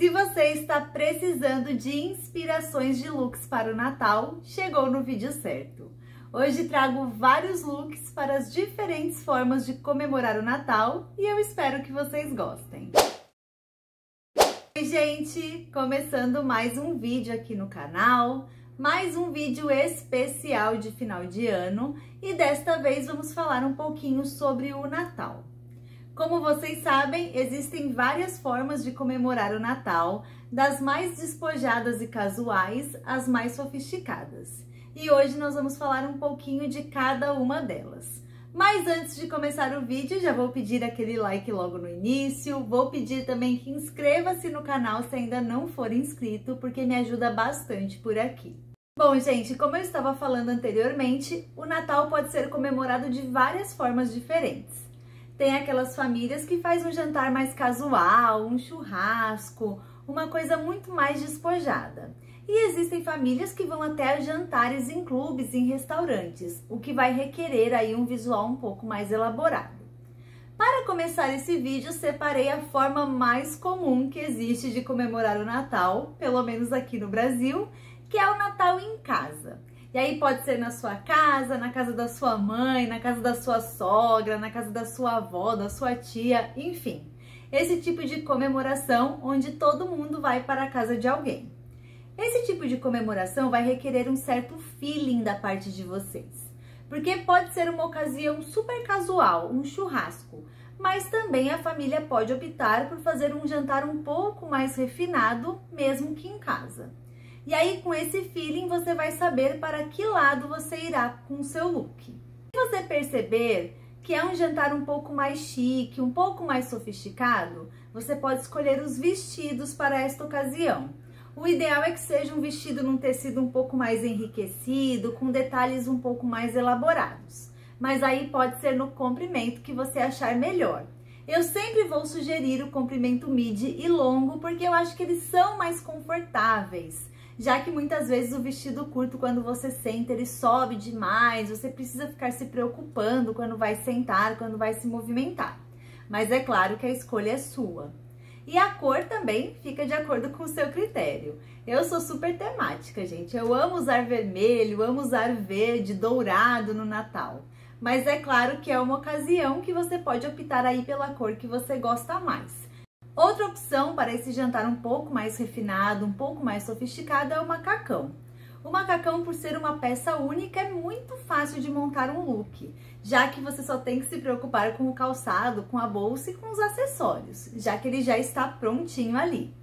Se você está precisando de inspirações de looks para o Natal, chegou no vídeo certo. Hoje trago vários looks para as diferentes formas de comemorar o Natal e eu espero que vocês gostem. Oi gente, começando mais um vídeo aqui no canal, mais um vídeo especial de final de ano e desta vez vamos falar um pouquinho sobre o Natal. Como vocês sabem, existem várias formas de comemorar o Natal, das mais despojadas e casuais às mais sofisticadas. E hoje nós vamos falar um pouquinho de cada uma delas. Mas antes de começar o vídeo, já vou pedir aquele like logo no início, vou pedir também que inscreva-se no canal se ainda não for inscrito, porque me ajuda bastante por aqui. Bom, gente, como eu estava falando anteriormente, o Natal pode ser comemorado de várias formas diferentes. Tem aquelas famílias que faz um jantar mais casual, um churrasco, uma coisa muito mais despojada. E existem famílias que vão até jantares em clubes, em restaurantes, o que vai requerer aí um visual um pouco mais elaborado. Para começar esse vídeo, separei a forma mais comum que existe de comemorar o Natal, pelo menos aqui no Brasil, que é o Natal em casa. E aí pode ser na sua casa, na casa da sua mãe, na casa da sua sogra, na casa da sua avó, da sua tia, enfim. Esse tipo de comemoração onde todo mundo vai para a casa de alguém. Esse tipo de comemoração vai requerer um certo feeling da parte de vocês. Porque pode ser uma ocasião super casual, um churrasco, mas também a família pode optar por fazer um jantar um pouco mais refinado, mesmo que em casa. E aí, com esse feeling, você vai saber para que lado você irá com o seu look. Se você perceber que é um jantar um pouco mais chique, um pouco mais sofisticado, você pode escolher os vestidos para esta ocasião. O ideal é que seja um vestido num tecido um pouco mais enriquecido, com detalhes um pouco mais elaborados. Mas aí pode ser no comprimento que você achar melhor. Eu sempre vou sugerir o comprimento mid e longo, porque eu acho que eles são mais confortáveis. Já que muitas vezes o vestido curto, quando você senta, ele sobe demais, você precisa ficar se preocupando quando vai sentar, quando vai se movimentar. Mas é claro que a escolha é sua. E a cor também fica de acordo com o seu critério. Eu sou super temática, gente. Eu amo usar vermelho, amo usar verde, dourado no Natal. Mas é claro que é uma ocasião que você pode optar aí pela cor que você gosta mais. Outra opção para esse jantar um pouco mais refinado, um pouco mais sofisticado é o macacão. O macacão, por ser uma peça única, é muito fácil de montar um look, já que você só tem que se preocupar com o calçado, com a bolsa e com os acessórios, já que ele já está prontinho ali.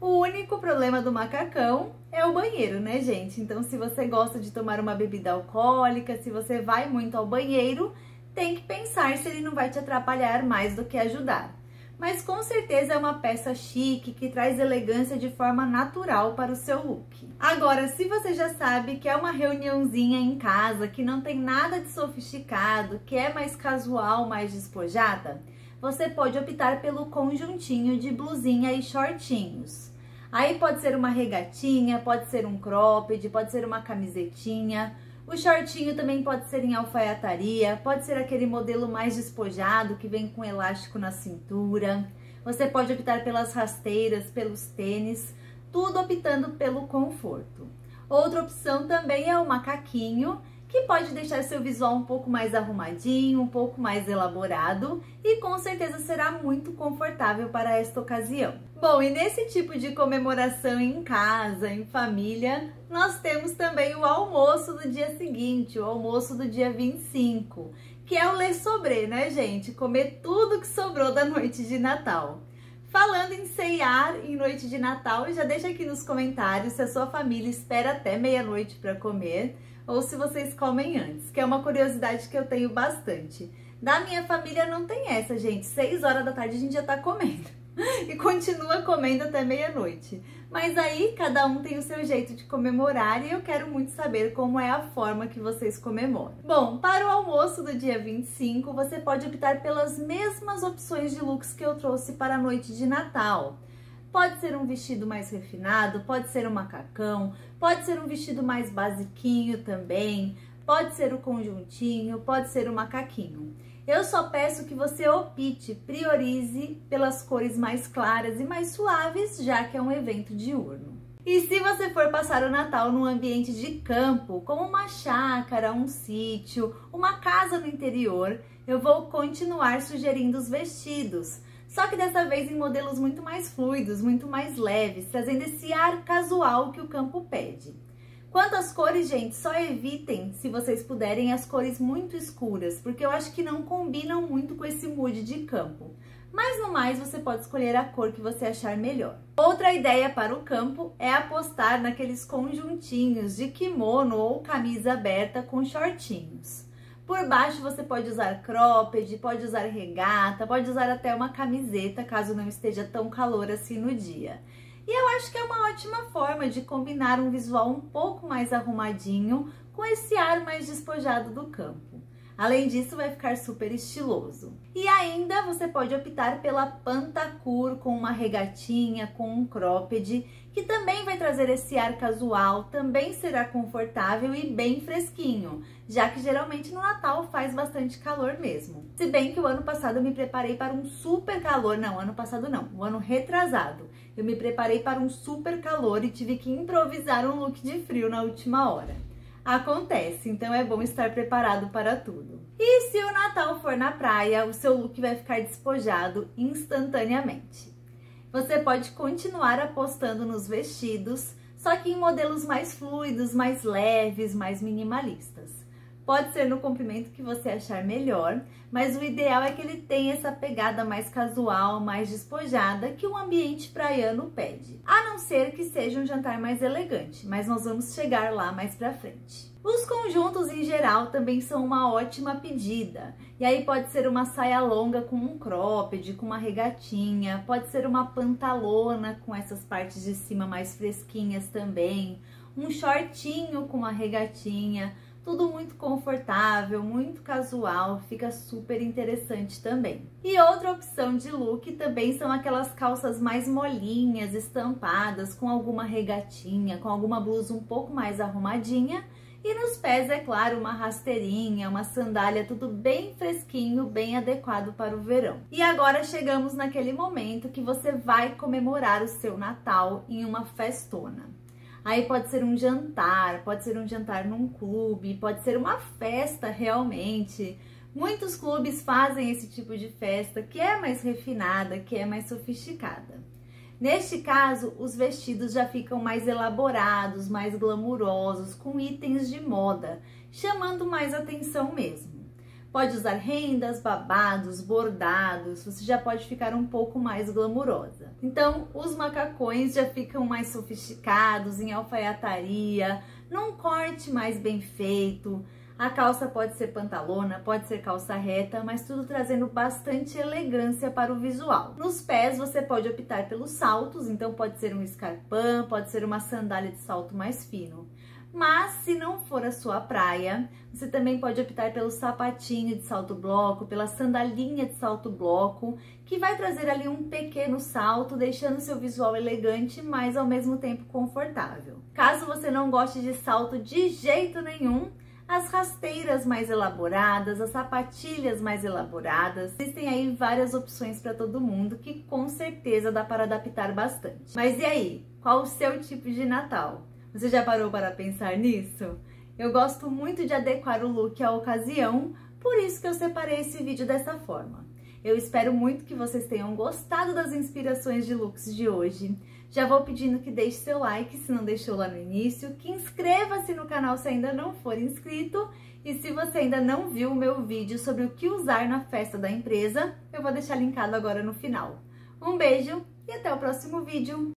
O único problema do macacão é o banheiro, né, gente? Então, se você gosta de tomar uma bebida alcoólica, se você vai muito ao banheiro, tem que pensar se ele não vai te atrapalhar mais do que ajudar. Mas com certeza é uma peça chique que traz elegância de forma natural para o seu look. Agora, se você já sabe que é uma reuniãozinha em casa, que não tem nada de sofisticado, que é mais casual, mais despojada, você pode optar pelo conjuntinho de blusinha e shortinhos. Aí pode ser uma regatinha, pode ser um cropped, pode ser uma camisetinha. O shortinho também pode ser em alfaiataria, pode ser aquele modelo mais despojado que vem com elástico na cintura. Você pode optar pelas rasteiras, pelos tênis, tudo optando pelo conforto. Outra opção também é o macaquinho, que pode deixar seu visual um pouco mais arrumadinho, um pouco mais elaborado e com certeza será muito confortável para esta ocasião. Bom, e nesse tipo de comemoração em casa, em família, nós temos também o almoço do dia seguinte, o almoço do dia 25, que é o le sobré, né, gente? Comer tudo que sobrou da noite de Natal. Falando em ceiar em noite de Natal, já deixa aqui nos comentários se a sua família espera até meia-noite para comer ou se vocês comem antes, que é uma curiosidade que eu tenho bastante. Da minha família não tem essa, gente. 6 horas da tarde a gente já tá comendo e continua comendo até meia-noite. Mas aí cada um tem o seu jeito de comemorar e eu quero muito saber como é a forma que vocês comemoram. Bom, para o almoço do dia 25, você pode optar pelas mesmas opções de looks que eu trouxe para a noite de Natal. Pode ser um vestido mais refinado, pode ser um macacão, pode ser um vestido mais basiquinho também, pode ser o conjuntinho, pode ser o macaquinho. Eu só peço que você opte, priorize pelas cores mais claras e mais suaves, já que é um evento diurno. E se você for passar o Natal num ambiente de campo, como uma chácara, um sítio, uma casa no interior, eu vou continuar sugerindo os vestidos. Só que dessa vez em modelos muito mais fluidos, muito mais leves, trazendo esse ar casual que o campo pede. Quanto às cores, gente, só evitem, se vocês puderem, as cores muito escuras, porque eu acho que não combinam muito com esse mood de campo. Mas no mais, você pode escolher a cor que você achar melhor. Outra ideia para o campo é apostar naqueles conjuntinhos de kimono ou camisa aberta com shortinhos. Por baixo você pode usar cropped, pode usar regata, pode usar até uma camiseta, caso não esteja tão calor assim no dia. E eu acho que é uma ótima forma de combinar um visual um pouco mais arrumadinho com esse ar mais despojado do campo. Além disso, vai ficar super estiloso. E ainda você pode optar pela pantacur com uma regatinha, com um cropped, que também vai trazer esse ar casual, também será confortável e bem fresquinho, já que geralmente no Natal faz bastante calor mesmo. Se bem que o ano passado eu me preparei para um super calor, não, ano passado não, o ano retrasado. Eu me preparei para um super calor e tive que improvisar um look de frio na última hora. Acontece, então é bom estar preparado para tudo. E se o Natal for na praia, o seu look vai ficar despojado instantaneamente. Você pode continuar apostando nos vestidos, só que em modelos mais fluidos, mais leves, mais minimalistas. Pode ser no comprimento que você achar melhor, mas o ideal é que ele tenha essa pegada mais casual, mais despojada, que o ambiente praiano pede. A não ser que seja um jantar mais elegante, mas nós vamos chegar lá mais pra frente. Os conjuntos em geral também são uma ótima pedida. E aí pode ser uma saia longa com um cropped, com uma regatinha, pode ser uma pantalona com essas partes de cima mais fresquinhas também, um shortinho com uma regatinha. Tudo muito confortável, muito casual, fica super interessante também. E outra opção de look também são aquelas calças mais molinhas, estampadas, com alguma regatinha, com alguma blusa um pouco mais arrumadinha. E nos pés, é claro, uma rasteirinha, uma sandália, tudo bem fresquinho, bem adequado para o verão. E agora chegamos naquele momento que você vai comemorar o seu Natal em uma festona. Aí pode ser um jantar num clube, pode ser uma festa realmente. Muitos clubes fazem esse tipo de festa que é mais refinada, que é mais sofisticada. Neste caso, os vestidos já ficam mais elaborados, mais glamurosos, com itens de moda, chamando mais atenção mesmo. Pode usar rendas, babados, bordados, você já pode ficar um pouco mais glamurosa. Então, os macacões já ficam mais sofisticados, em alfaiataria, num corte mais bem feito. A calça pode ser pantalona, pode ser calça reta, mas tudo trazendo bastante elegância para o visual. Nos pés, você pode optar pelos saltos, então pode ser um escarpão, pode ser uma sandália de salto mais fino. Mas, se não for a sua praia, você também pode optar pelo sapatinho de salto bloco, pela sandalinha de salto bloco, que vai trazer ali um pequeno salto, deixando seu visual elegante, mas ao mesmo tempo confortável. Caso você não goste de salto de jeito nenhum, as rasteiras mais elaboradas, as sapatilhas mais elaboradas. Existem aí várias opções para todo mundo, que com certeza dá para adaptar bastante. Mas e aí? Qual o seu tipo de Natal? Você já parou para pensar nisso? Eu gosto muito de adequar o look à ocasião, por isso que eu separei esse vídeo dessa forma. Eu espero muito que vocês tenham gostado das inspirações de looks de hoje. Já vou pedindo que deixe seu like se não deixou lá no início, que inscreva-se no canal se ainda não for inscrito. E se você ainda não viu o meu vídeo sobre o que usar na festa da empresa, eu vou deixar linkado agora no final. Um beijo e até o próximo vídeo!